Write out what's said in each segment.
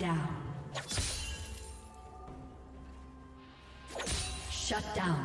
Down. Shut down.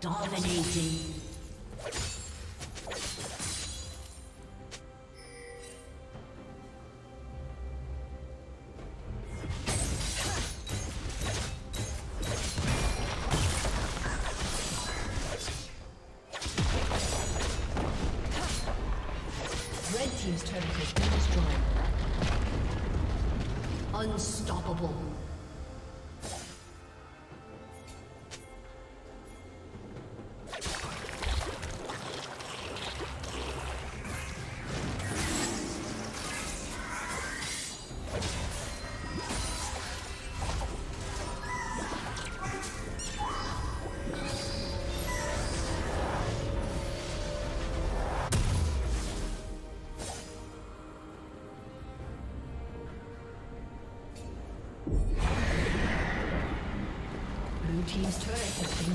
Dominating. unstoppable. Blue team's turret has been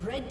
Red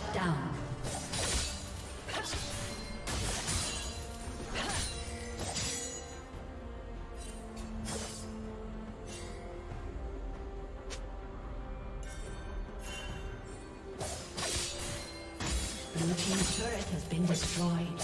Shut down. Blue team's turret has been destroyed.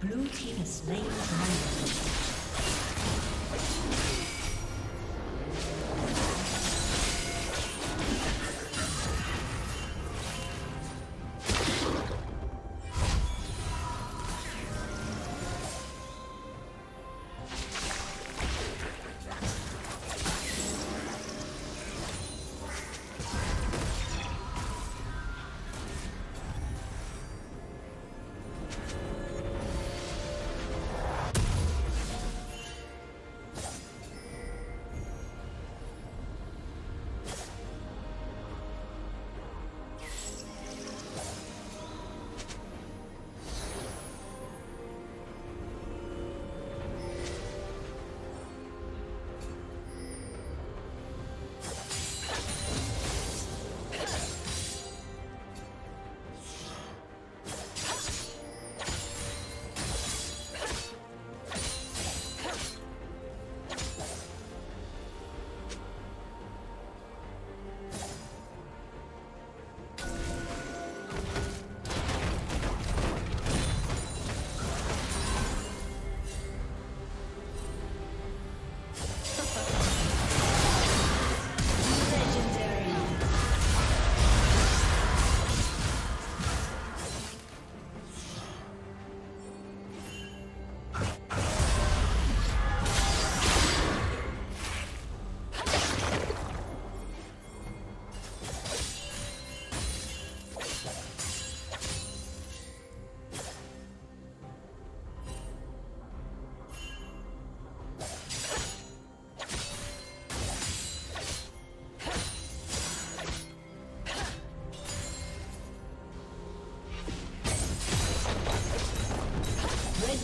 Blue team has slain the dragon.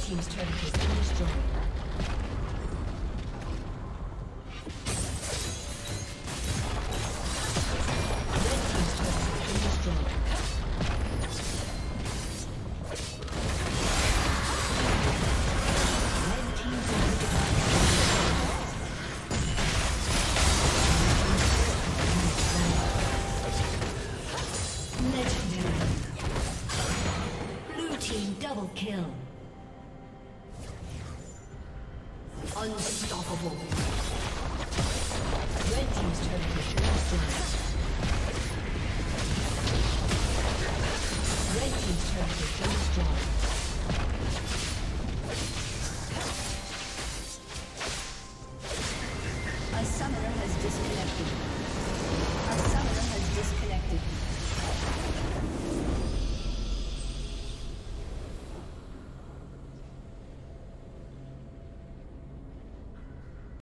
Team's turret has been destroyed. A summoner has disconnected.